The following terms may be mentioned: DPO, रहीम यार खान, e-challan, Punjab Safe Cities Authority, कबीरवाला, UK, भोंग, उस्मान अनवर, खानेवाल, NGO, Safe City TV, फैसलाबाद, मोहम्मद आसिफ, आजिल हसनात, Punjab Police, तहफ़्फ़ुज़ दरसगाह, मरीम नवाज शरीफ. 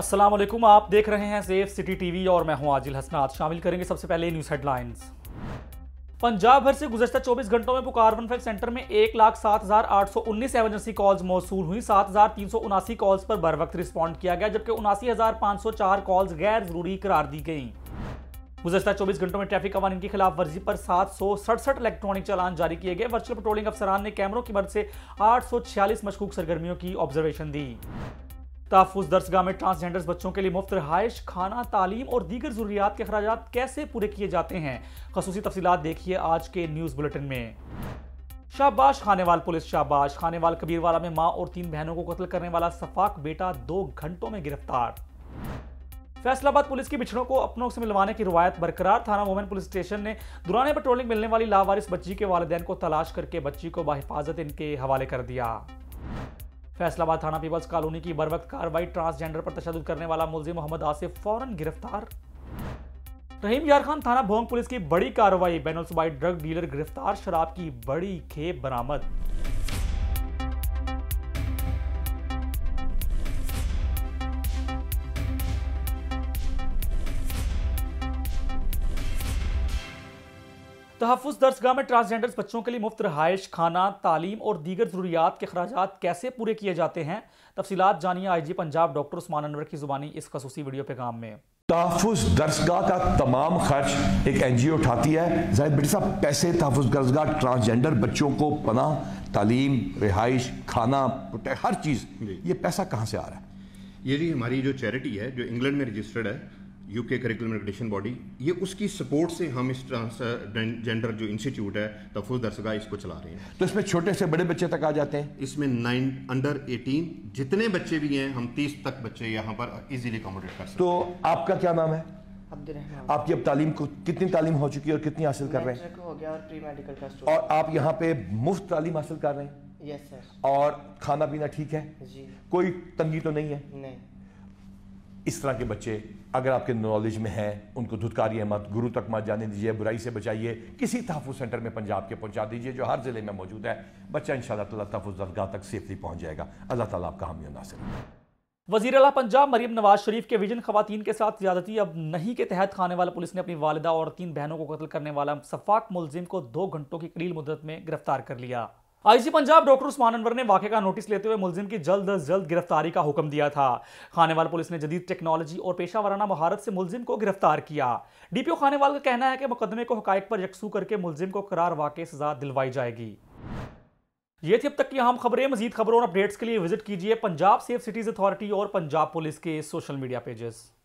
अस्सलाम वालेकुम, आप देख रहे हैं सेफ सिटी टीवी और मैं हूं आजिल हसनात। शामिल करेंगे सबसे पहले न्यूज़ हेडलाइंस। पंजाब भर से गुजशत 24 घंटों में पुकार 155 सेंटर में 1,07,819 एमरजेंसी कॉल्स मौसूल हुई। 7,379 कॉल्स पर बर वक्त रिस्पॉन्ड किया गया, जबकि 79,504 कॉल्स गैर जरूरी करार दी गई। गुजशत 24 घंटों में ट्रैफिक कानून की खिलाफ वर्जी पर 767 इलेक्ट्रॉनिक चालान जारी किए गए। वर्चुअल पेट्रोलिंग अफसरान ने कैमरों की मदद से 846 मशकूक सरगर्मियों की ऑब्जर्वेशन दी। तहफ़्फ़ुज़ दरसगाह में ट्रांसजेंडर्स बच्चों के लिए मुफ्त रहायश, खाना, तालीम और दीगर ज़रूरियात के खर्चात कैसे पूरे किए जाते हैं, ख़ुसूसी तफ़सीलात देखिए आज के न्यूज़ बुलेटिन में। शाबाश खानेवाल पुलिस, शाबाश। खानेवाल कबीरवाला में माँ और 3 बहनों को कत्ल करने वाला सफाक बेटा 2 घंटों में गिरफ्तार। फैसलाबाद पुलिस की बिछड़ों को अपनों से मिलवाने की रवायत बरकरार। थाना वुमेन पुलिस स्टेशन ने दौरान पेट्रोलिंग मिलने वाली लावारिस बच्ची के वालिदैन को तलाश करके बच्ची को बाहिफाजत इनके हवाले कर दिया। फैसलाबाद थाना पीपल्स कॉलोनी की बरवक्त कार्रवाई, ट्रांसजेंडर पर तशद्दुद करने वाला मुलजिम मोहम्मद आसिफ फौरन गिरफ्तार। रहीम यार खान थाना भोंग पुलिस की बड़ी कार्रवाई, बैनुलसूबाई ड्रग डीलर गिरफ्तार, शराब की बड़ी खेप बरामद। तहफ़्फ़ुज़ दरसगाह में ट्रांसजेंडर्स बच्चों के लिए मुफ्त रहायश, खाना, तालीम और दीगर ज़रूरियात के खराजात कैसे पूरे किए जाते हैं, तफसीलात जानिए आईजी पंजाब डॉक्टर उस्मान अनवर की ज़ुबानी इस ख़ुसूसी वीडियो पैगाम में। तहफ़्फ़ुज़ दरसगाह का तमाम खर्च एक NGO उठाती है। जाहिद बेटे साहब, पैसे तहफ़्फ़ुज़ दरसगाह ट्रांसजेंडर बच्चों को पनाह, तालीम, रिहाइश, खाना, हर चीज़, ये पैसा कहाँ से आ रहा है? ये जी हमारी जो चैरिटी है, जो इंग्लैंड में रजिस्टर्ड है, UK करिकुलम एक्रेडिटेशन बॉडी, ये उसकी सपोर्ट से हम इस ट्रांसजेंडर जो इंस्टीट्यूट है तहफ़्फ़ुज़ दरसगाह इसको चला रहे हैं। तो इसमें छोटे से बड़े बच्चे तक आ जाते हैं? इसमें अंडर 18 जितने बच्चे भी हैं, हम 30 तक बच्चे यहाँ पर इजीली अकोमोडेट कर सकते हैं। तो आपका क्या नाम है? आपकी अब तालीम को कितनी तालीम हो चुकी है और कितनी हासिल कर रहे हैं? हो गया और प्री मेडिकल का, और आप यहाँ पे मुफ्त तालीम हासिल कर रहे हैं? Yes sir. और खाना पीना ठीक है जी, कोई तंगी तो नहीं है? नहीं। इस तरह के बच्चे अगर आपके नॉलेज में हैं, उनको धुतकारिए मत, गुरु तक मत जाने दीजिए, बुराई से बचाइए, किसी तहफ़्फ़ुज़ सेंटर में पंजाब के पहुंचा दीजिए जो हर ज़िले में मौजूद है। बच्चा इंशाअल्लाह ताला तहफ़्फ़ुज़ दरगाह तक सेफली पहुंच जाएगा। अल्लाह ताला आपका हामी और नासिर। वज़ीर आला पंजाब मरीम नवाज शरीफ के विजन, ख़वातीन के साथ ज़्यादती अब नहीं के तहत खानेवाल पुलिस ने अपनी वालिदा और 3 बहनों को कत्ल करने वाला सफाक मुलजिम को 2 घंटों की करील मुद्दत में गिरफ्तार कर लिया। आईजी पंजाब डॉक्टर उस्मान अनवर ने वाक़े का नोटिस लेते हुए मुलजिम की जल्द अज जल्द गिरफ्तारी का हुक्म दिया था। खानेवाल पुलिस ने जदीद टेक्नोलॉजी और पेशा वाराना महारत से मुलजिम को गिरफ्तार किया। DPO खानेवाल का कहना है कि मुकदमे को हक़ाइक़ पर यकसू करके मुलजिम को करार वाक़ई सजा दिलवाई जाएगी। ये थी अब तक की अहम खबरें। मज़ीद खबरों और अपडेट्स के लिए विजिट कीजिए पंजाब सेफ सिटीज़ अथॉरिटी और पंजाब पुलिस के सोशल मीडिया पेजेस।